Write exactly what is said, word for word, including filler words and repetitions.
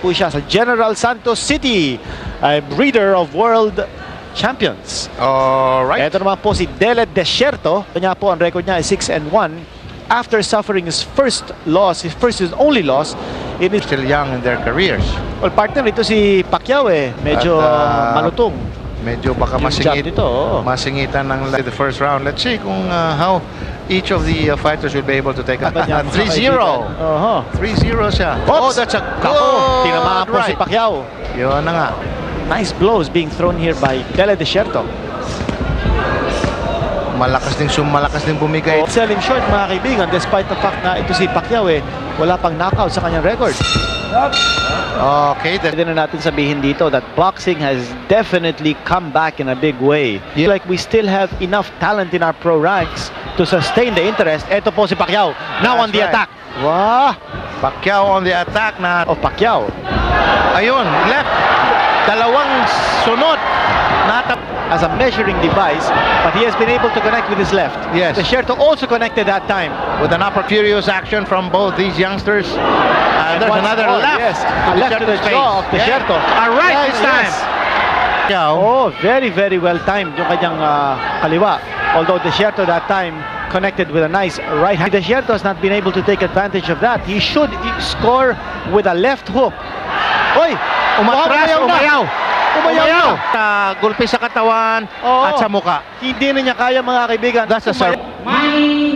Po siya sa General Santos City, a breeder of world champions. Alright. Ito naman po si Dele Desierto. Niya po, ang record niya ay six and one after suffering his first loss, his first his only loss. It is still young in their careers. Well, partner nito si Pacquiao eh. Medyo At, uh, malutong. Medyo baka masingit, dito, oh. masingitan ng like, the first round. Let's see kung uh, how each of the uh, fighters will be able to take a three zero. three zero siya. Oh, that's a goal. Tinamaan po si Pacquiao. Yun na nga. Nice blows being thrown here by Dele Desierto. Malakas din sum, malakas din bumigay. Oh, selling short mga kaibigan, despite the fact na ito si Pacquiao eh, wala pang knockout sa kanyang record. Okay, then pwede na natin sabihin dito that boxing has definitely come back in a big way. Yeah. Like we still have enough talent in our pro ranks to sustain the interest. Ito po si Pacquiao. Now That's on the right. attack. Wow! Pacquiao on the attack na. Oh, Pacquiao. Ayun, left. Dalawang sunod. Natap as a measuring device, but he has been able to connect with his left. Yes. Desierto also connected that time. With an upper furious action from both these youngsters. Uh, and there's another more, left. Yes, to left to the jaw of Desierto. Yeah. All right, yes, this time. Yes. Oh, very, very well timed yung kanyang uh, kaliwa. Although Desierto that time connected with a nice right hand. Desierto has not been able to take advantage of that. He should score with a left hook. Oy! Umatras, umayaw, umayaw. Umayaw na gulpi sa katawan oh, at sa muka. Hindi na niya kaya mga kaibigan. That's a serve.